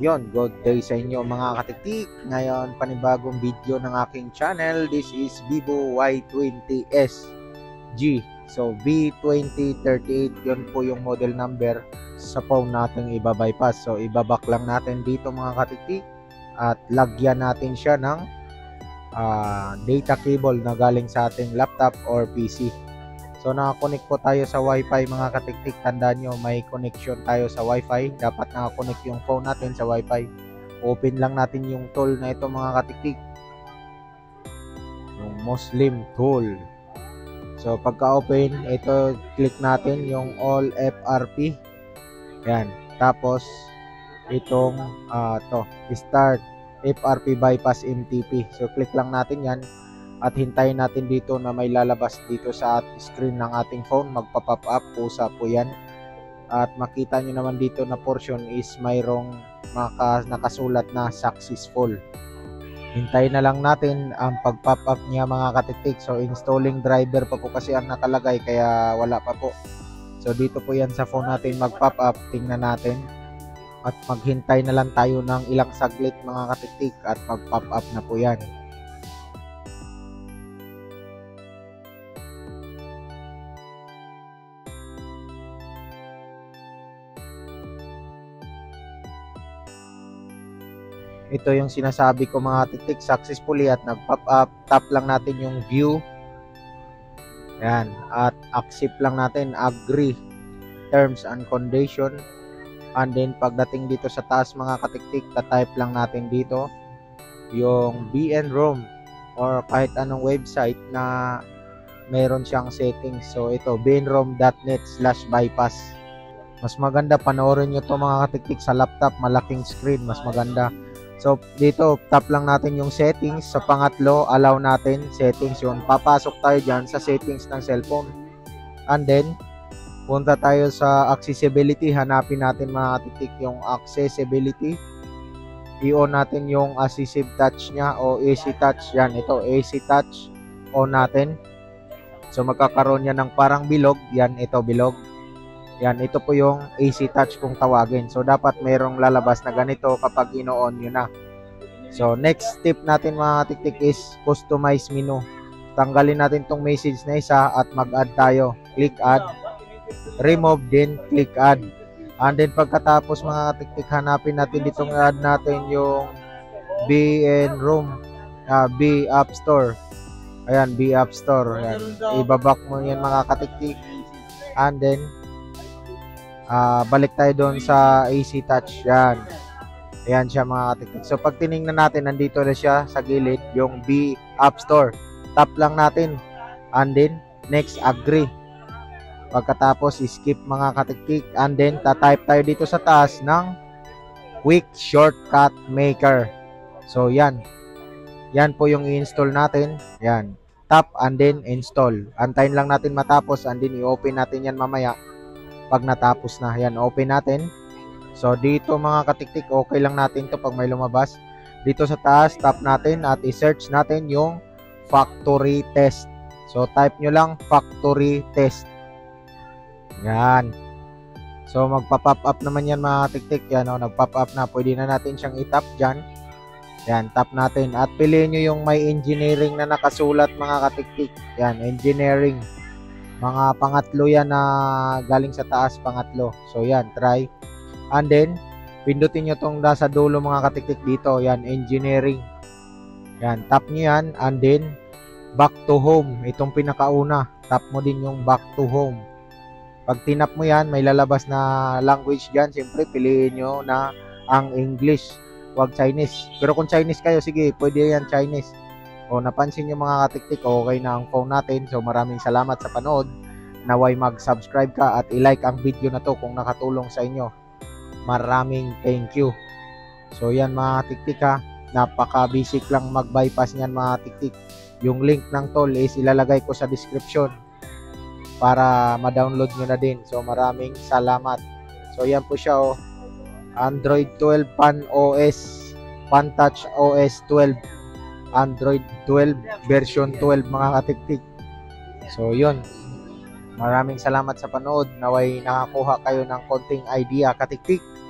Yon, good day sa inyo mga katitik. Ngayon, panibagong video ng aking channel. This is Vivo Y20S G. So, V2038, yon po yung model number sa phone natin ibabypass. So, ibaback lang natin dito mga katitik at lagyan natin siya ng data cable na galing sa ating laptop or PC. So, nakakonect po tayo sa Wi-Fi mga katiktik. Tandaan nyo, may connection tayo sa Wi-Fi. Dapat nakakonect yung phone natin sa Wi-Fi. Open lang natin yung tool na ito mga katiktik. Yung Muslim tool. So, pagka-open, ito, click natin yung all FRP. Yan. Tapos, itong, start FRP bypass MTP. So, click lang natin yan. At hintayin natin dito na may lalabas dito sa screen ng ating phone. Magpa-pop up po sa po yan. At makita nyo naman dito na portion is mayroong nakasulat na successful. Hintayin na lang natin ang pag-pop up niya mga katitik. So installing driver pa po kasi ang nakalagay kaya wala pa po. So dito po yan sa phone natin mag-pop up. Tingnan natin. At maghintay na lang tayo ng ilang saglit mga katitik at mag-pop up na po yan. Ito yung sinasabi ko mga titik, successfully at nag-pop up. Tap lang natin yung view. Ayan. At accept lang natin, agree, terms and condition. And then pagdating dito sa taas mga katiktik, tatype lang natin dito yung bnrom or kahit anong website na meron siyang settings. So ito, bnrom.net/bypass. Mas maganda, panoorin nyo to mga katiktik sa laptop, malaking screen, mas maganda. So, dito, tap lang natin yung settings. Sa pangatlo, allow natin settings yun. Papasok tayo dyan sa settings ng cellphone. And then, punta tayo sa accessibility. Hanapin natin mga titik yung accessibility. I-on natin yung assistive touch niya o easy touch. Yan, ito, easy touch. On natin. So, magkakaroon yan ng parang bilog. Yan, ito, bilog. Yan, ito po yung AC touch kung tawagin. So, dapat mayroong lalabas na ganito kapag ino-on nyo na. So, next step natin mga tiktik is customize menu. Tanggalin natin tong message na isa at mag-add tayo. Click add. Remove din. Click add. And then, pagkatapos mga tiktik, hanapin natin ditong add natin yung B App Store. Ayan, B App Store. Ayan. Ibaback mo yan mga katiktik. And then, balik tayo doon sa AC touch. Yan. Ayan siya mga katiktik. So pag tinignan natin, nandito na siya sa gilid, yung B App Store. Tap lang natin. And then, next, agree. Pagkatapos, skip mga katiktik. And then, tatype tayo dito sa taas ng Quick Shortcut Maker. So yan. Yan po yung i-install natin. Yan. Tap and then install. Antayin lang natin matapos and then i-open natin yan mamaya. Pag natapos na, yan, open natin. So, dito mga katiktik, okay lang natin to pag may lumabas. Dito sa taas, tap natin at i-search natin yung factory test. So, type nyo lang, factory test. Yan. So, magpa-pop up naman yan mga katiktik. Yan, o, nag-pop up na. Pwede na natin siyang i-tap dyan. Yan, tap natin. At piliin nyo yung may engineering na nakasulat mga katiktik. Yan, engineering. Mga pangatlo yan na galing sa taas, pangatlo. So, yan, try. And then, pindutin nyo itong nasa dulo mga katiktik dito. Yan, engineering. Yan, tap nyo yan. And then, back to home. Itong pinakauna. Tap mo din yung back to home. Pag tinap mo yan, may lalabas na language dyan. Siyempre, piliin nyo na ang English. Huwag Chinese. Pero kung Chinese kayo, sige, pwede yan Chinese. O, napansin nyo mga katiktik, okay na ang phone natin. So, maraming salamat sa panood. Naway mag-subscribe ka at i-like ang video na to kung nakatulong sa inyo. Maraming thank you. So, yan mga katiktik ha. Napaka-basic lang mag-bypass niyan mga katiktik. Yung link ng tool is ilalagay ko sa description para ma-download nyo na din. So, maraming salamat. So, yan po siya o. Android 12 Pan OS. Pan Touch OS 12. Android 12 version 12 mga katiktik. So yun, maraming salamat sa panood. Naway nakakuha kayo ng konting idea katiktik.